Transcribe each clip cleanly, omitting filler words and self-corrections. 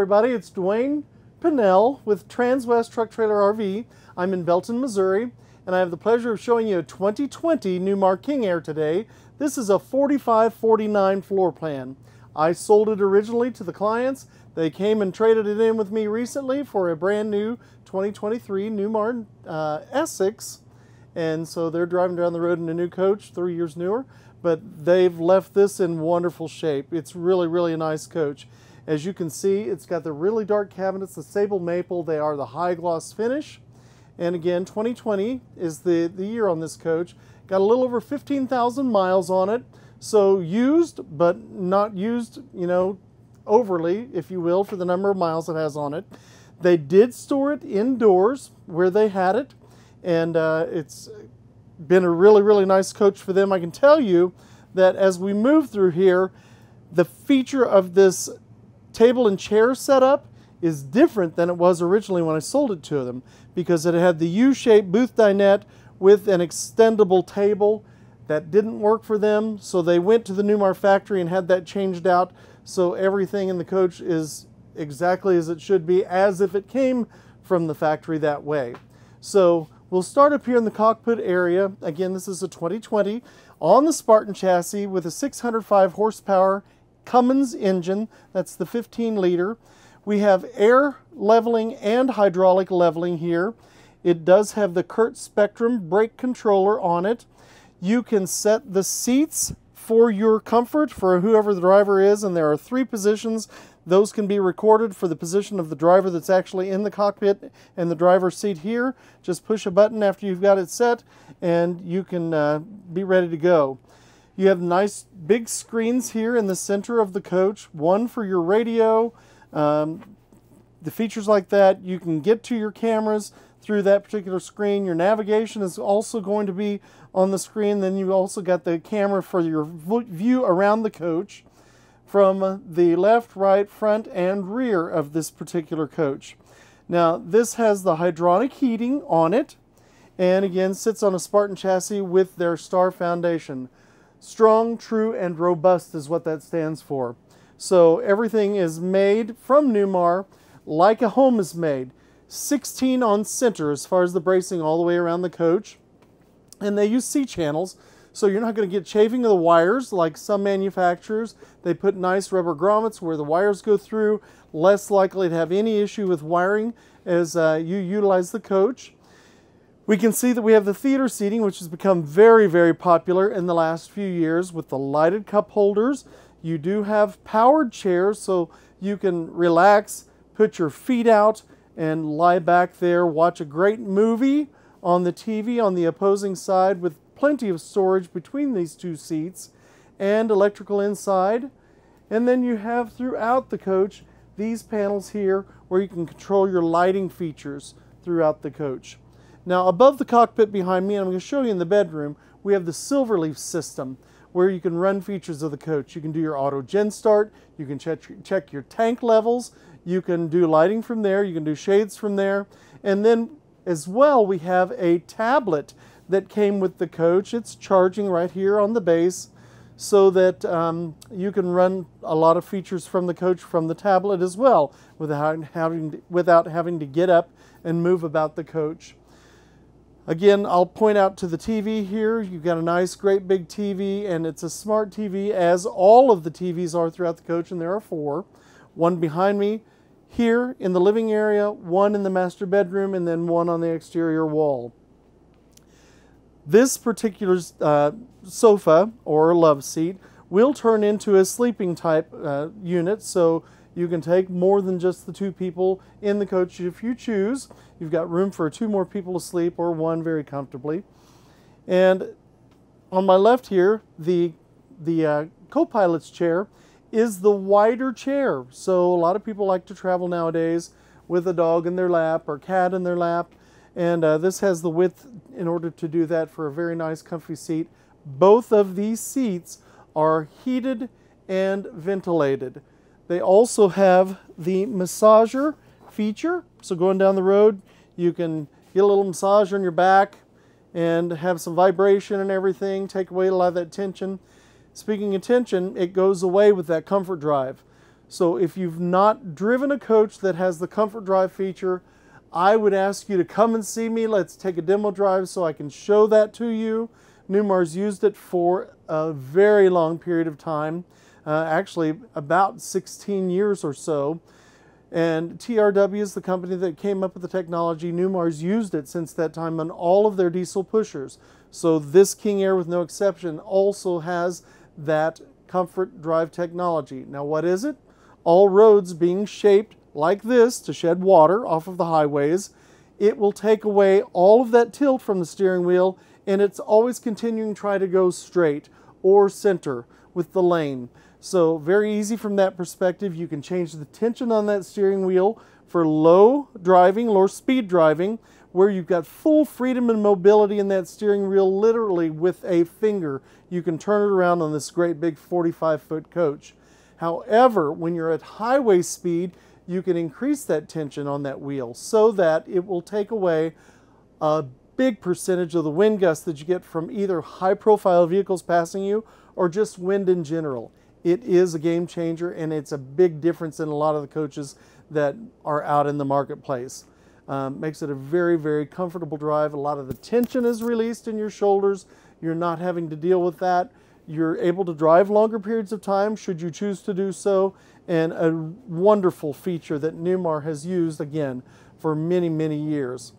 everybody. It's Dwayne Pinnell with TransWest Truck Trailer RV. I'm in Belton, Missouri, and I have the pleasure of showing you a 2020 Newmar King Aire today. This is a 4549 floor plan. I sold it originally to the clients. They came and traded it in with me recently for a brand new 2023 Newmar Essex. And so they're driving down the road in a new coach, 3 years newer, but they've left this in wonderful shape. It's really, really a nice coach. As you can see, it's got the really dark cabinets, the sable maple. They are the high gloss finish. And again, 2020 is the year on this coach. Got a little over 15,000 miles on it. So used, but not used, you know, overly, if you will, for the number of miles it has on it. They did store it indoors where they had it. And it's been a really, really nice coach for them. I can tell you that as we move through here, the feature of this table and chair setup is different than it was originally when I sold it to them, because it had the U-shaped booth dinette with an extendable table. That didn't work for them, so they went to the Newmar factory and had that changed out, so everything in the coach is exactly as it should be, as if it came from the factory that way. So we'll start up here in the cockpit area. Again, this is a 2020 on the Spartan chassis with a 605 horsepower Cummins engine. That's the 15 liter. We have air leveling and hydraulic leveling here. It does have the Curt Spectrum brake controller on it. You can set the seats for your comfort for whoever the driver is, and there are three positions. Those can be recorded for the position of the driver that's actually in the cockpit and the driver's seat here. Just push a button after you've got it set and you can be ready to go. You have nice big screens here in the center of the coach, one for your radio, the features like that. You can get to your cameras through that particular screen. Your navigation is also going to be on the screen. Then you also got the camera for your view around the coach from the left, right, front, and rear of this particular coach. Now, this has the hydronic heating on it, and again, sits on a Spartan chassis with their star foundation. Strong, true, and robust is what that stands for. So everything is made from Newmar like a home is made. 16 on center as far as the bracing all the way around the coach, and they use C-channels, so you're not going to get chafing of the wires like some manufacturers. They put nice rubber grommets where the wires go through, less likely to have any issue with wiring as you utilize the coach. We can see that we have the theater seating, which has become very, very popular in the last few years with the lighted cup holders. You do have powered chairs, so you can relax, put your feet out, and lie back there, watch a great movie on the TV on the opposing side with plenty of storage between these two seats and electrical inside. And then you have throughout the coach these panels here where you can control your lighting features throughout the coach. Now, above the cockpit behind me, and I'm going to show you in the bedroom, we have the Silverleaf system where you can run features of the coach. You can do your auto gen start, you can check your tank levels, you can do lighting from there, you can do shades from there. And then as well, we have a tablet that came with the coach. It's charging right here on the base, so that you can run a lot of features from the coach from the tablet as well without having to get up and move about the coach. Again, I'll point out to the TV here. You've got a nice, great big TV, and it's a smart TV, as all of the TVs are throughout the coach, and there are four. One behind me here in the living area, one in the master bedroom, and then one on the exterior wall. This particular sofa or love seat will turn into a sleeping type unit, so you can take more than just the two people in the coach if you choose. You've got room for two more people to sleep, or one very comfortably. And on my left here, the co-pilot's chair is the wider chair. So a lot of people like to travel nowadays with a dog in their lap or cat in their lap, and this has the width in order to do that for a very nice comfy seat. Both of these seats are heated and ventilated. They also have the massager feature, so going down the road you can get a little massage on your back and have some vibration and everything, take away a lot of that tension. Speaking of tension, it goes away with that comfort drive. So if you've not driven a coach that has the comfort drive feature, I would ask you to come and see me. Let's take a demo drive so I can show that to you. Newmar's used it for a very long period of time, actually about 16 years or so. And TRW is the company that came up with the technology. Newmar's used it since that time on all of their diesel pushers. So this King Aire, with no exception, also has that comfort drive technology. Now what is it? All roads being shaped like this to shed water off of the highways, it will take away all of that tilt from the steering wheel, and it's always continuing to try to go straight or center with the lane. So very easy from that perspective. You can change the tension on that steering wheel for low driving, low speed driving, where you've got full freedom and mobility in that steering wheel. Literally with a finger, you can turn it around on this great big 45-foot coach. However, when you're at highway speed, you can increase that tension on that wheel so that it will take away a big percentage of the wind gust that you get from either high-profile vehicles passing you or just wind in general. It is a game changer, and it's a big difference in a lot of the coaches that are out in the marketplace. Makes it a very, very comfortable drive. A lot of the tension is released in your shoulders. You're not having to deal with that. You're able to drive longer periods of time should you choose to do so. And a wonderful feature that Newmar has used, again, for many, many years.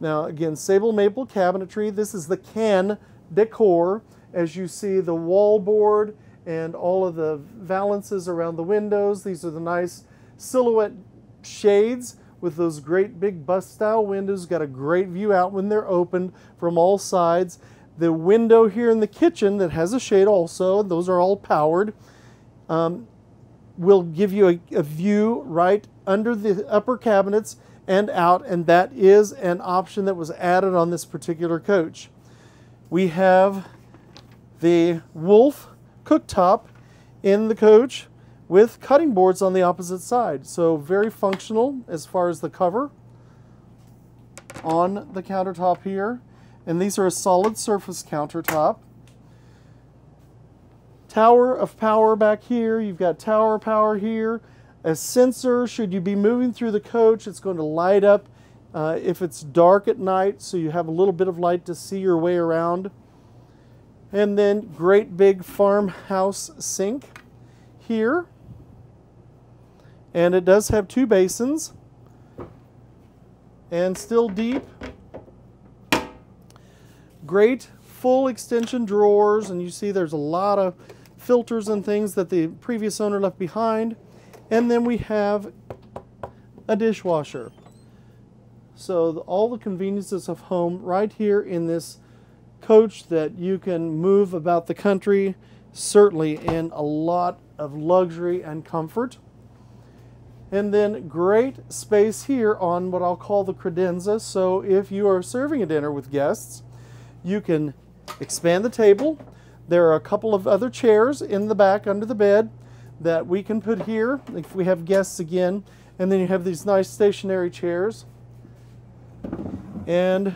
Now, again, sable maple cabinetry. This is the can decor. As you see, the wallboard and all of the valances around the windows. These are the nice silhouette shades with those great big bus-style windows. Got a great view out when they're opened from all sides. The window here in the kitchen that has a shade also, those are all powered, will give you a view right under the upper cabinets and out, and that is an option that was added on this particular coach. We have the Wolf cooktop in the coach with cutting boards on the opposite side. So very functional as far as the cover on the countertop here. And these are a solid surface countertop. Tower of power back here. You've got tower power here. A sensor, should you be moving through the coach, it's going to light up if it's dark at night, so you have a little bit of light to see your way around. And then great big farmhouse sink here. And it does have two basins. And still deep. Great full extension drawers, and you see there's a lot of filters and things that the previous owner left behind. And then we have a dishwasher. So all the conveniences of home right here in this coach that you can move about the country, certainly in a lot of luxury and comfort. And then great space here on what I'll call the credenza. So if you are serving a dinner with guests, you can expand the table. There are a couple of other chairs in the back under the bed that we can put here if we have guests again. And then you have these nice stationary chairs and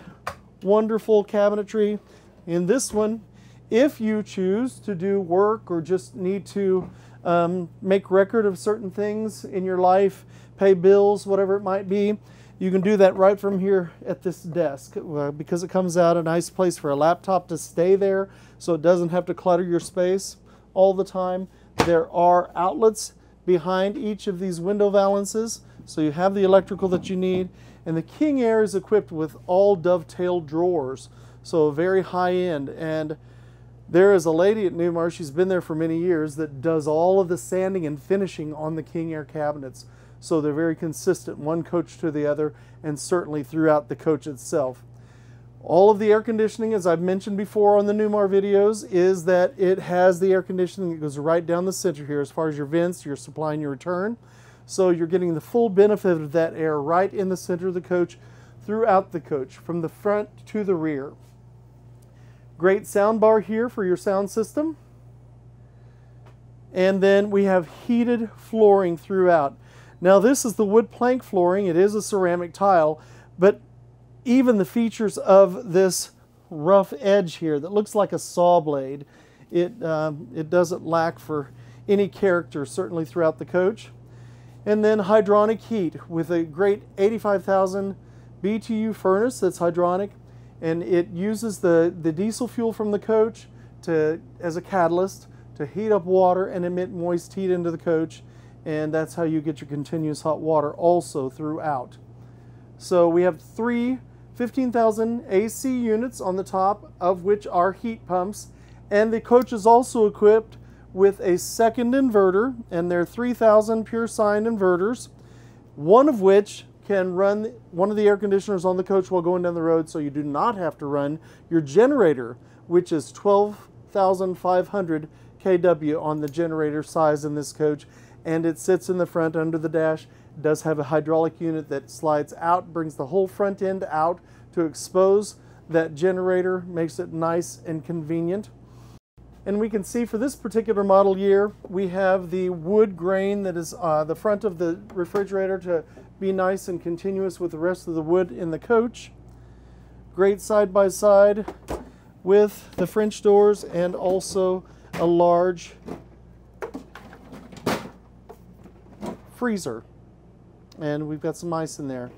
wonderful cabinetry in this one. If you choose to do work or just need to make record of certain things in your life, pay bills, whatever it might be, you can do that right from here at this desk, because it comes out a nice place for a laptop to stay there so it doesn't have to clutter your space all the time. There are outlets behind each of these window valances, so you have the electrical that you need. And the King Aire is equipped with all dovetailed drawers, so very high end. And there is a lady at Newmar, she's been there for many years, that does all of the sanding and finishing on the King Aire cabinets. So they're very consistent, one coach to the other, and certainly throughout the coach itself. All of the air conditioning, as I've mentioned before on the Newmar videos, is that it has the air conditioning that goes right down the center here as far as your vents, your supply, and your return. So you're getting the full benefit of that air right in the center of the coach, throughout the coach, from the front to the rear. Great sound bar here for your sound system. And then we have heated flooring throughout. Now this is the wood plank flooring, it is a ceramic tile, but even the features of this rough edge here that looks like a saw blade, it doesn't lack for any character, certainly throughout the coach. And then hydronic heat with a great 85,000 BTU furnace that's hydronic, and it uses the diesel fuel from the coach to as a catalyst to heat up water and emit moist heat into the coach, and that's how you get your continuous hot water also throughout. So we have three 15,000 AC units on the top, of which are heat pumps, and the coach is also equipped with a second inverter, and there are 3,000 pure sine inverters, one of which can run one of the air conditioners on the coach while going down the road, so you do not have to run your generator, which is 12,500 kW on the generator size in this coach, and it sits in the front under the dash. It does have a hydraulic unit that slides out, brings the whole front end out to expose that generator, makes it nice and convenient. And we can see for this particular model year, we have the wood grain that is the front of the refrigerator to be nice and continuous with the rest of the wood in the coach. Great side by side with the French doors and also a large freezer. And we've got some ice in there.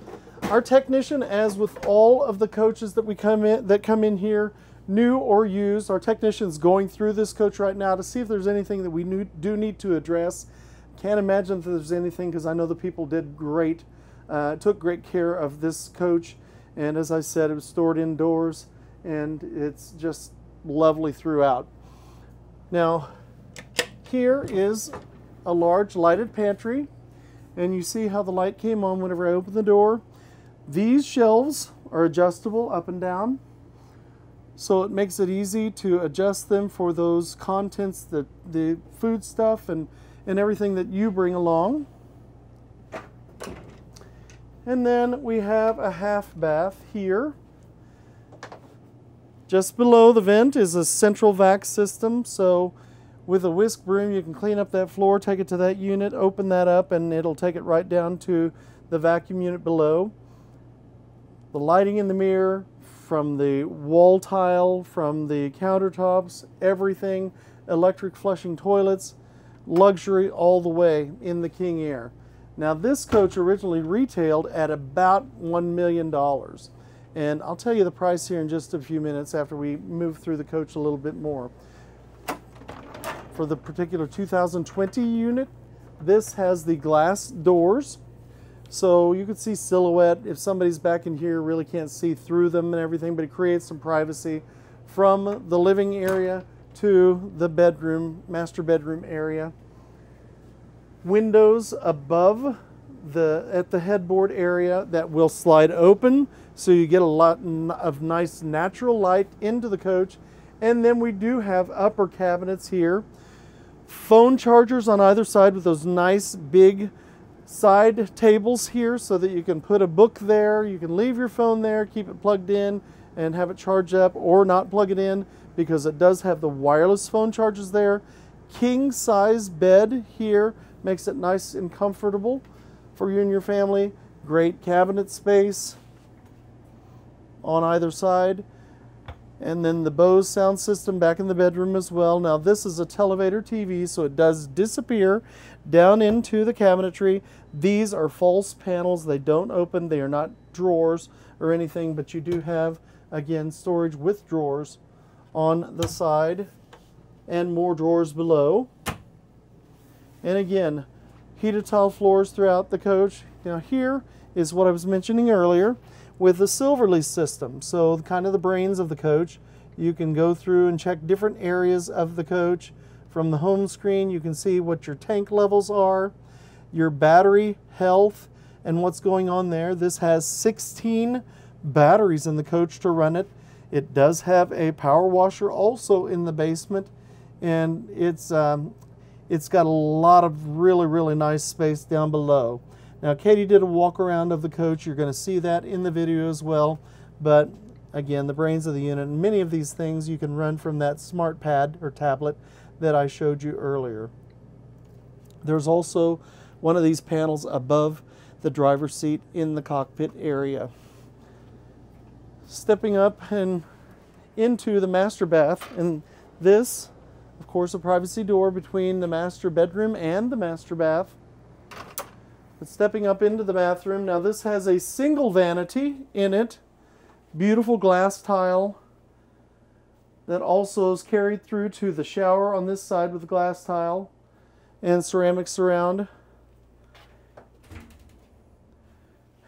Our technician, as with all of the coaches that come in here, new or used, our technician's going through this coach right now to see if there's anything that we do need to address. Can't imagine that there's anything, because I know the people took great care of this coach, and as I said, it was stored indoors and it's just lovely throughout. Now here is a large lighted pantry, and you see how the light came on whenever I opened the door. These shelves are adjustable up and down, so it makes it easy to adjust them for those contents, the food stuff and everything that you bring along. And then we have a half bath here. Just below the vent is a central vac system, so with a whisk broom you can clean up that floor, take it to that unit, open that up, and it'll take it right down to the vacuum unit below. The lighting in the mirror, from the wall tile, from the countertops, everything, electric flushing toilets, luxury all the way in the King Aire. Now this coach originally retailed at about $1 million. And I'll tell you the price here in just a few minutes after we move through the coach a little bit more. For the particular 2020 unit, this has the glass doors, so you can see silhouette if somebody's back in here, really can't see through them and everything, but it creates some privacy from the living area to the bedroom, master bedroom area. Windows above at the headboard area that will slide open, so you get a lot of nice natural light into the coach. And then we do have upper cabinets here. Phone chargers on either side with those nice big side tables here, so that you can put a book there, you can leave your phone there, keep it plugged in and have it charge up, or not plug it in, because it does have the wireless phone chargers there. King size bed here makes it nice and comfortable for you and your family. Great cabinet space on either side. And then the Bose sound system back in the bedroom as well. Now this is a Televator TV, so it does disappear down into the cabinetry. These are false panels. They don't open. They are not drawers or anything, but you do have, again, storage with drawers on the side and more drawers below. And again, heated tile floors throughout the coach. Now here is what I was mentioning earlier with the Silverleaf system, so kind of the brains of the coach. You can go through and check different areas of the coach. From the home screen, you can see what your tank levels are, your battery health, and what's going on there. This has 16 batteries in the coach to run it. It does have a power washer also in the basement, and it's got a lot of really, really nice space down below. Now, Katie did a walk around of the coach. You're going to see that in the video as well. But again, the brains of the unit, and many of these things you can run from that smart pad or tablet that I showed you earlier. There's also one of these panels above the driver's seat in the cockpit area. Stepping up and into the master bath, and this, of course, a privacy door between the master bedroom and the master bath. But stepping up into the bathroom, now this has a single vanity in it, beautiful glass tile that also is carried through to the shower on this side with glass tile and ceramic surround.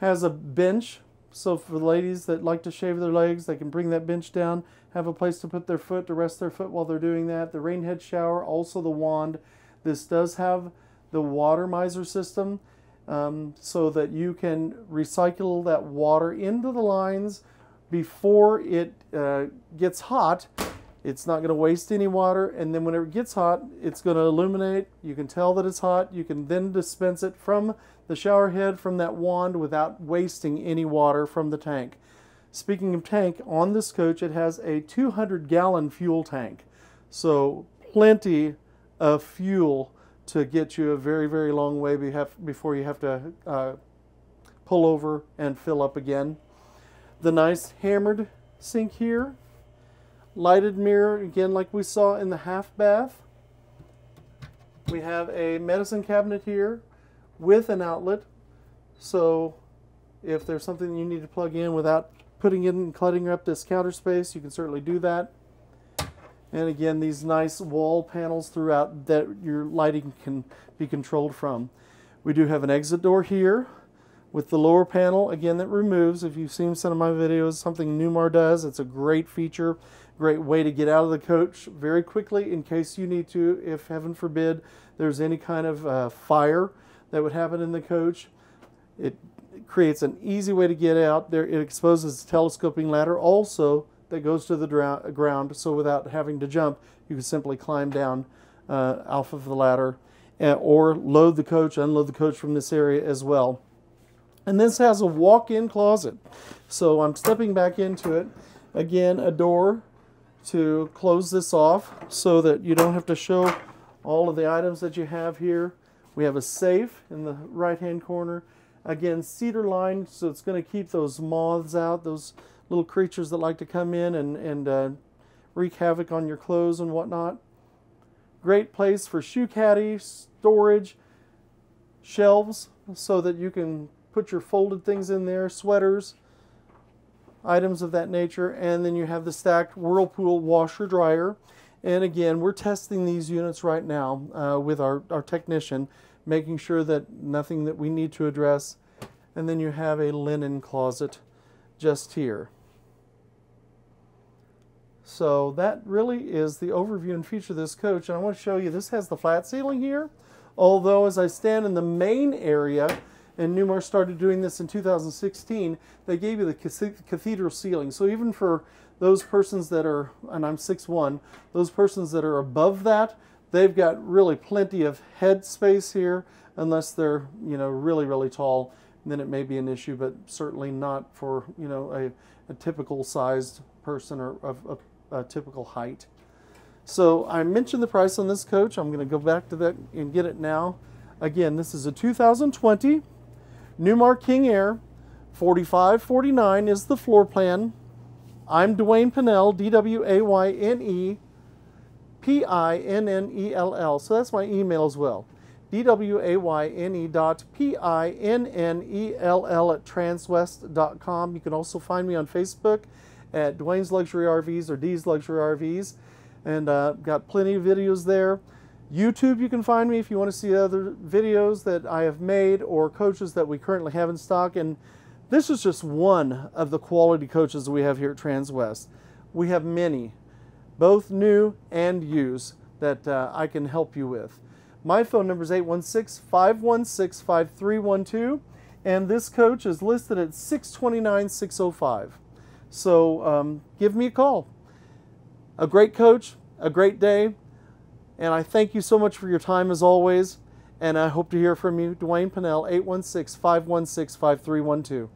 Has a bench, so for the ladies that like to shave their legs, they can bring that bench down, have a place to put their foot, to rest their foot while they're doing that. The rain head shower, also the wand. This does have the water miser system, so that you can recycle that water into the lines before it gets hot. It's not going to waste any water, and then whenever it gets hot, it's going to illuminate. You can tell that it's hot. You can then dispense it from the shower head, from that wand, without wasting any water from the tank. Speaking of tank, on this coach it has a 200-gallon fuel tank, so plenty of fuel to get you a very, very long way before you have to pull over and fill up again. The nice hammered sink here. Lighted mirror, again, like we saw in the half bath. We have a medicine cabinet here with an outlet. So if there's something you need to plug in without putting in and cluttering up this counter space, you can certainly do that. And again, these nice wall panels throughout that your lighting can be controlled from. We do have an exit door here with the lower panel, again, that removes. If you've seen some of my videos, something Newmar does, it's a great feature, great way to get out of the coach very quickly in case you need to, if heaven forbid there's any kind of fire that would happen in the coach. It creates an easy way to get out there. It exposes a telescoping ladder also that goes to the ground, so without having to jump, you can simply climb down off of the ladder, or load the coach, unload the coach from this area as well. And this has a walk-in closet. So I'm stepping back into it. Again, a door to close this off so that you don't have to show all of the items that you have here. We have a safe in the right-hand corner. Again, cedar lined, so it's going to keep those moths out, those little creatures that like to come in and wreak havoc on your clothes and whatnot. Great place for shoe caddy, storage, shelves, so that you can put your folded things in there, sweaters, items of that nature. And then you have the stacked Whirlpool washer dryer. And again, we're testing these units right now with our technician, making sure that nothing that we need to address. And then you have a linen closet just here. So that really is the overview and feature of this coach. And I want to show you, this has the flat ceiling here. Although as I stand in the main area, and Newmar started doing this in 2016, they gave you the cathedral ceiling. So even for those persons that are, and I'm 6'1", those persons that are above that, they've got really plenty of head space here, unless they're, you know, really, really tall, and then it may be an issue, but certainly not for, you know, a typical sized person or of a typical height. So I mentioned the price on this coach. I'm gonna go back to that and get it now. Again, this is a 2020. Newmar King Aire, 4549 is the floor plan. I'm Dwayne Pinnell, DWAYNE PINNELL. So that's my email as well. DWAYNE.PINNELL@transwest.com. You can also find me on Facebook at Dwayne's Luxury RVs or D's Luxury RVs. And got plenty of videos there. YouTube, you can find me if you want to see other videos that I have made or coaches that we currently have in stock. And this is just one of the quality coaches that we have here at TransWest. We have many, both new and used, that I can help you with. My phone number is 816-516-5312, and this coach is listed at $629,605. So give me a call. A great coach, a great day. And I thank you so much for your time as always, and I hope to hear from you. Dwayne Pinnell, 816-516-5312.